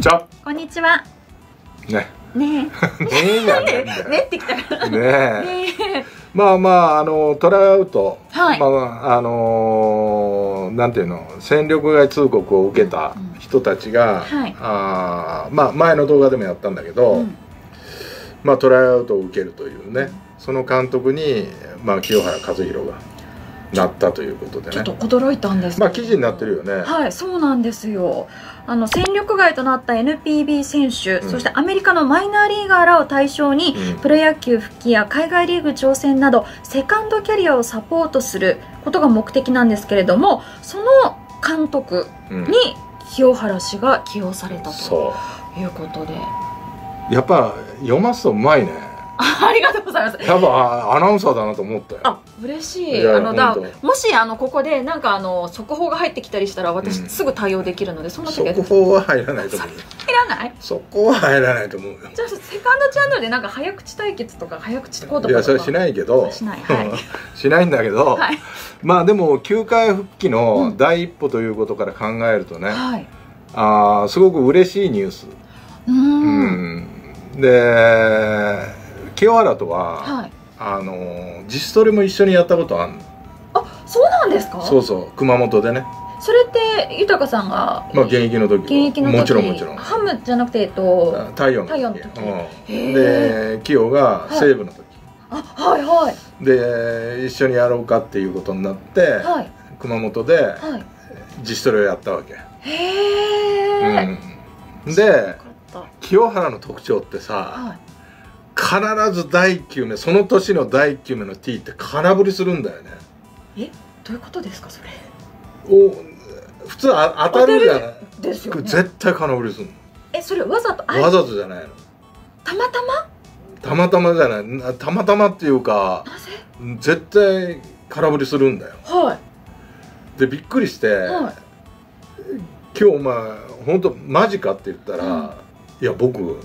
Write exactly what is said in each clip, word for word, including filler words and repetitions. ちは。こんにちは。ね。ねえ。ねえなんだよ。ねってきたから。ねえ。まあまああのトライアウト、はい、まああのなんていうの、戦力外通告を受けた人たちが、うん、はい、あまあ前の動画でもやったんだけど、うん、まあトライアウトを受けるというね、その監督にまあ清原和博がなったということでね。ちょっと驚いたんですけど。まあ記事になってるよね。はい、そうなんですよ。あの戦力外となった エヌピービー 選手、うん、そしてアメリカのマイナーリーガーらを対象に、うん、プロ野球復帰や海外リーグ挑戦などセカンドキャリアをサポートすることが目的なんですけれども、その監督に清原氏が起用されたということで、うん、やっぱ読ますとうまいね。ありがとうございます。多分アナウンサーだなと思ったよ。あ、嬉しい。あのだもしあのここでなんかあの速報が入ってきたりしたら私すぐ対応できるので、そんな時は速報は入らないと思う。入らない？速報は入らないと思うよ。じゃあセカンドチャンネルでなんか早口対決とか早口言葉とか。いやそれしないけど。しない。しないんだけど。まあでも球界復帰の第一歩ということから考えるとね、ああすごく嬉しいニュース。うん。で。清原とは、はい、あの自主トレも一緒にやったことあるの。あ、そうなんですか。そうそう、熊本でね。それって豊さんがまあ現役の時、現役の時もちろんもちろんハムじゃなくてえっと太陽の時、うん、で清が西武の時、はい、あ、はいはい、で一緒にやろうかっていうことになって、はい、熊本で、はい、自主トレをやったわけ。へえ、うん、で清原の特徴ってさ、はい、必ずだいきゅうめ、その年のだいきゅうめの T って空振りするんだよね。え、どういうことですかそれ。お、普通あ当たるじゃないですよね。絶対空振りするの。え、それわざと、わざとじゃないの。たまたまたまたまじゃない、たまたまっていうか、なぜ絶対空振りするんだよ。はい。でびっくりして、はい、今日お前本当マジかって言ったら、はい、いや僕、はい、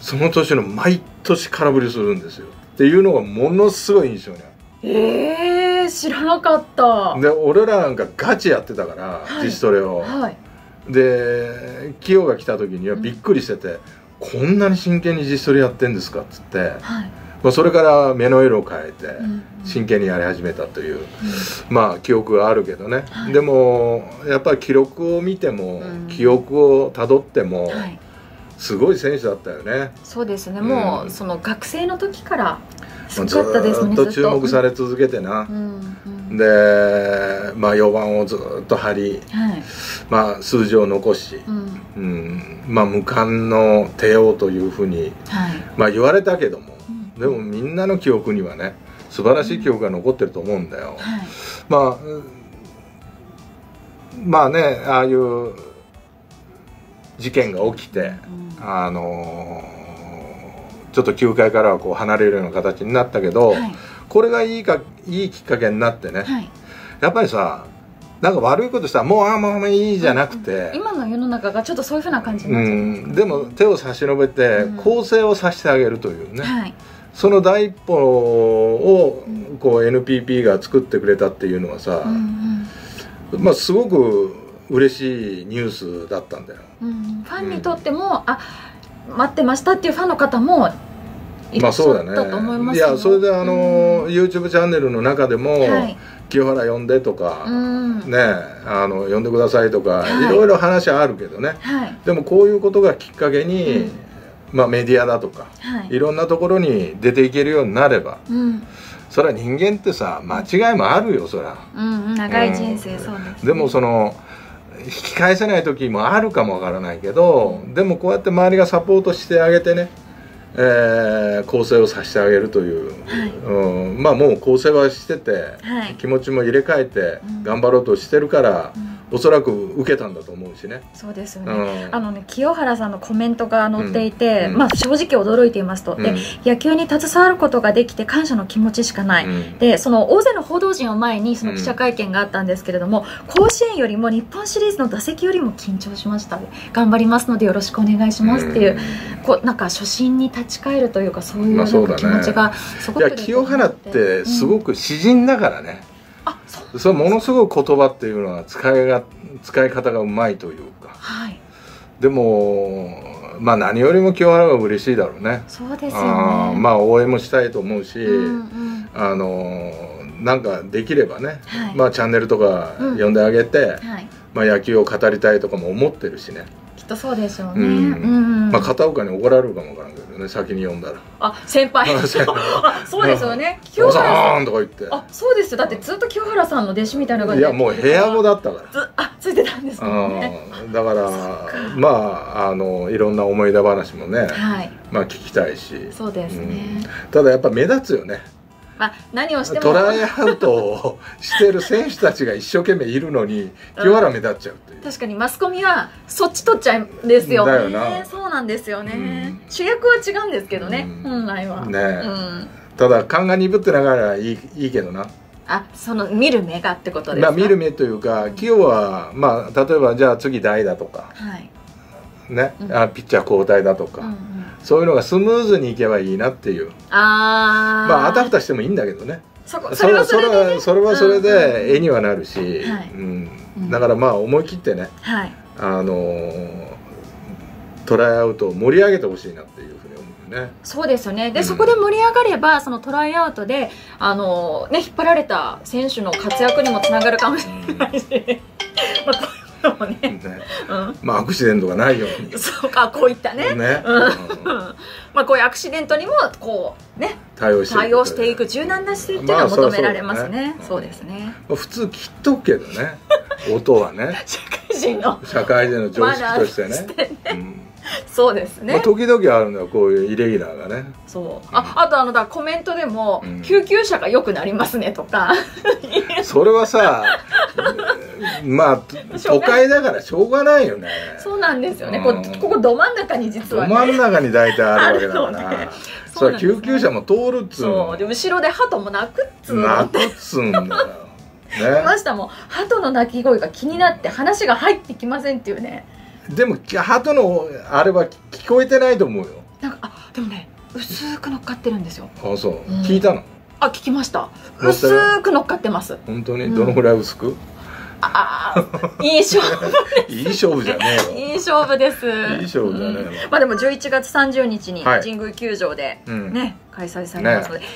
その年の毎年空振りするんですよっていうのがものすごい印象にある。えー、知らなかった。で俺らなんかガチやってたから、はい、自主トレを、はい、で清が来た時にはびっくりしてて、うん、こんなに真剣に自主トレやってんですかっつって、はい、まあそれから目の色を変えて真剣にやり始めたという、うん、まあ記憶があるけどね、はい、でもやっぱり記録を見ても、うん、記憶をたどっても、はい、すごい選手だったよね。そうですね。もうその学生の時から好きだったですね。ずっと注目され続けてな。で、まあよんばんをずっと張り、まあ数字を残し、まあ無冠の帝王というふうにまあ言われたけども、でもみんなの記憶にはね、素晴らしい記憶が残ってると思うんだよ。まあまあね、ああいう事件が起きて。あのー、ちょっと球界からはこう離れるような形になったけど、はい、これがいいかいいきっかけになってね、はい、やっぱりさ、なんか悪いことしたらもうああもういいじゃなくて、うん、今の世の中がちょっとそういうふうな感じになっちゃうんですけど、でも手を差し伸べて更生をさせてあげるというね、うん、その第一歩をこう エヌピーピー が作ってくれたっていうのはさ、うんうん、まあすごく嬉しいニュースだったんだよ。うん、ファンにとっても、うん、あ、待ってましたっていうファンの方もいらっしゃったと思いますよ。いや、それであの、うん、YouTube チャンネルの中でも、はい、清原呼んでとか、うん、ね、あの呼んでくださいとか、はい、いろいろ話はあるけどね、はい、でもこういうことがきっかけに、うん、まあ、メディアだとか、はい、いろんなところに出ていけるようになれば、うん、それは人間ってさ、間違いもあるよ、そりゃ、うん、長い人生、うん、そうですね。でもその引き返せない時もあるかもわからないけど、でもこうやって周りがサポートしてあげてね、えー、構成をさせてあげるという、はい、うん、まあもう構成はしてて、はい、気持ちも入れ替えて頑張ろうとしてるから、うん、おそらく受けたんだと思うしね。そうですよね、うん、あのね、清原さんのコメントが載っていて、うん、まあ正直驚いていますと、うん、で野球に携わることができて感謝の気持ちしかない、うん、でその大勢の報道陣を前にその記者会見があったんですけれども、うん、甲子園よりも日本シリーズの打席よりも緊張しました、頑張りますのでよろしくお願いしますっていう、うん、こうなんか初心に立立ち返るというか、そういうなんか気持ちがすごく、いや清原ってすごく詩人だからね、うん、あ、そう、それものすごい言葉っていうのは使いが使い方がうまいというか、はい、でもまあ何よりも清原が嬉しいだろうね。そうですよね。まあ応援もしたいと思うし、うんうん、あのなんかできればね、はい、まあチャンネルとか呼んであげて、うんはい、まあ野球を語りたいとかも思ってるしね。きっとそうでしょうね。まあ片岡に怒られるかもわからんけどね、先に呼んだら。あ、先輩。そうですよね。清原さんとか言って。あ、そうですよ。だってずっと清原さんの弟子みたいな感じ。いやもう部屋語だったから。あ、ついてたんですね。だからまああのいろんな思い出話もね、まあ聞きたいし。そうですね。ただやっぱ目立つよね。あ、何をしてもトライアウトをしてる選手たちが一生懸命いるのに清原目立っちゃうっていう、うん、確かにマスコミはそっち取っちゃうんですよ。だよな。そうなんですよね、うん、主役は違うんですけどね、うん、本来はね、うん、ただ勘が鈍ってながらいい、いいけどな。あ、その見る目がってことですか。まあ見る目というか、清はまあ例えばじゃあ次代打とか、はい、ね、うん、あピッチャー交代だとか、うん、そういうのがスムーズにいけばいいなっていう。ああ。まああたふたしてもいいんだけどね。そこそれはそれで、それはそれで絵にはなるし、うん。だからまあ思い切ってね。はい。あのトライアウトを盛り上げてほしいなっていうふうに思うよね。そうですよね。でそこで盛り上がればそのトライアウトであのね引っ張られた選手の活躍にもつながるかもしれないし。まあ。まあアクシデントがないように、そうか、こういったね、まあこういうアクシデントにもこうね対応していく柔軟な姿勢っていうのは求められますね。そうですね。普通切っとくけどね、音はね、社会人の社会人の常識としてね。そうですね。時々あるのはこういうイレギュラーがね。そう。あ、あとあのだコメントでも救急車が良くなりますねとか。それはさ、まあ都会だからしょうがないよね。そうなんですよね。こここど真ん中に実はど真ん中に大体あるわけだから。それ救急車も通るっつうの。そう。で後ろでハトも鳴くっつうの。鳴くっつうんだよ。ね。ましたもん。ハトの鳴き声が気になって話が入ってきませんっていうね。でも鳩のあれは聞こえてないと思うよ。なんかあでもね薄く乗っかってるんですよ。あそう、うん、聞いたの。あ聞きました。薄く乗っかってます。本当に、うん、どのぐらい薄く？ああいい勝負。いい勝負じゃねえよ。いい勝負です。いい勝負じゃねえよ。うん、まあでもじゅういちがつさんじゅうにちに神宮球場でね、はいうん、開催されますので、ね、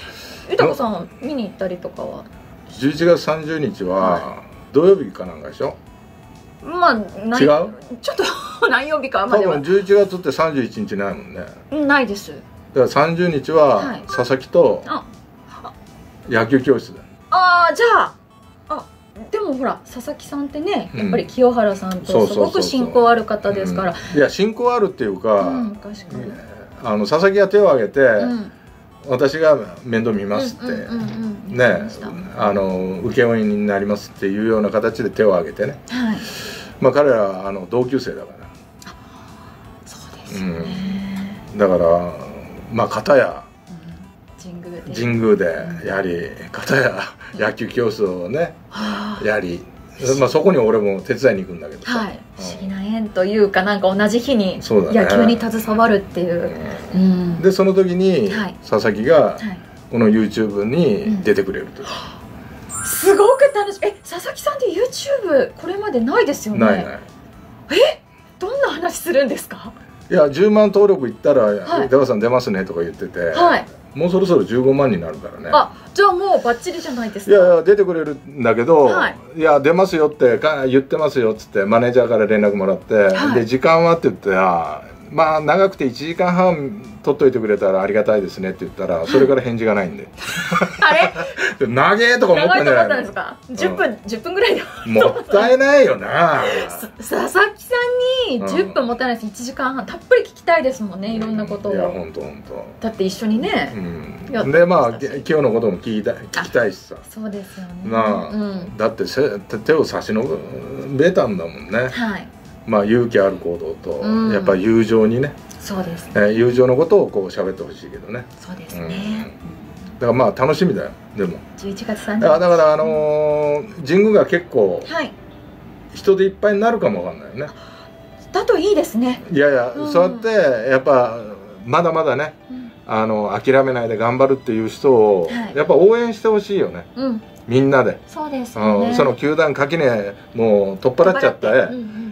ゆたこさん見に行ったりとかは。じゅういちがつさんじゅうにちは土曜日かなんかでしょ。まあ、違うちょっと何曜日かまでは多分じゅういちがつってさんじゅういちにちないもんね。ないです。だからさんじゅうにちは佐々木と野球教室だ。ああじゃああでもほら佐々木さんってねやっぱり清原さんとすごく親交ある方ですから。いや親交あるっていうか、うん、確かにあの佐々木が手を挙げて、うん、私が面倒見ますってねあの請負人になりますっていうような形で手を挙げてね。はいまあ彼らはあの同級生だから。そうですね、うん。だからまあ片や、うん、神宮で神宮でやり片や野球教室をね、うん、やりまあそこに俺も手伝いに行くんだけどさ。はい。不思議な縁というかなんか同じ日に野球に携わるっていう。うねうん、でその時に佐々木がこの YouTube に出てくれるという。うんうんすごく楽しみ。え、佐々木さんって YouTube これまでないですよね。ないない。え、どんな話するんですか。いや、じゅうまん登録いったら、はい、出川さん出ますねとか言ってて、はい、もうそろそろじゅうごまんになるからね。あ、じゃあもうバッチリじゃないですか。いやいや出てくれるんだけど、はい、いや出ますよってか言ってますよっつってマネージャーから連絡もらって、はい、で時間はって言ってまあ長くていちじかんはん取っといてくれたらありがたいですねって言ったらそれから返事がないんであれ長えとか思ったんじゃないですか。じゅっぷんじゅっぷんぐらいでもったいないよな。佐々木さんにじゅっぷんもったいないです。いちじかんはんたっぷり聞きたいですもんね、いろんなことを。いや本当本当だって一緒にねでまあ今日のことも聞きたいしさ。そうですよね。だって手を差し伸べたんだもんね。はいまあ勇気ある行動と、うん、やっぱ友情にね。そうですね。友情のことをこう喋ってほしいけどね。そうですね、うん。だからまあ楽しみだよ。でも。じゅういちがつさんじゅうにち。だからあのー、神宮が結構、はい、人でいっぱいになるかもわかんないよね。だといいですね。いやいや、うん、そうやってやっぱまだまだね、うん、あの諦めないで頑張るっていう人を、はい、やっぱ応援してほしいよね。うん、みんなで。そうですね。その球団垣根もう取っ払っちゃって。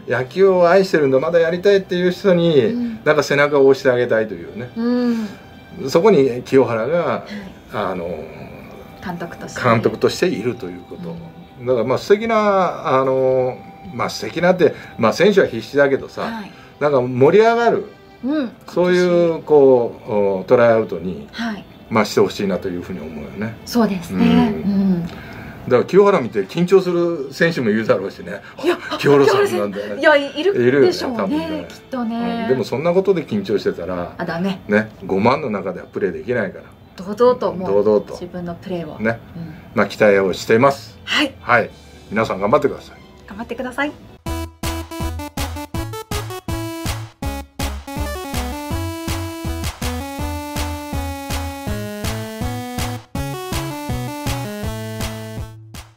野球を愛してるんだ、まだやりたいっていう人になんか背中を押してあげたいというね、うん、そこに清原があの監督として監督としているということ、うん、だからまあ素敵なあのまあ素敵なって、まあ、選手は必死だけどさ、はい、なんか盛り上がる、うん、そういうこうトライアウトに、はい、まあしてほしいなというふうに思うよね。そうですね、うんうん、だから清原見て緊張する選手もいるだろうしね。いや清原さんなんだよね。いやいるでしょうね、きっとね。でもそんなことで緊張してたらあダメね。ごまんの中ではプレーできないから、堂々ともう自分のプレーをね、まあ期待をしています。はい、はい、皆さん頑張ってください。頑張ってください。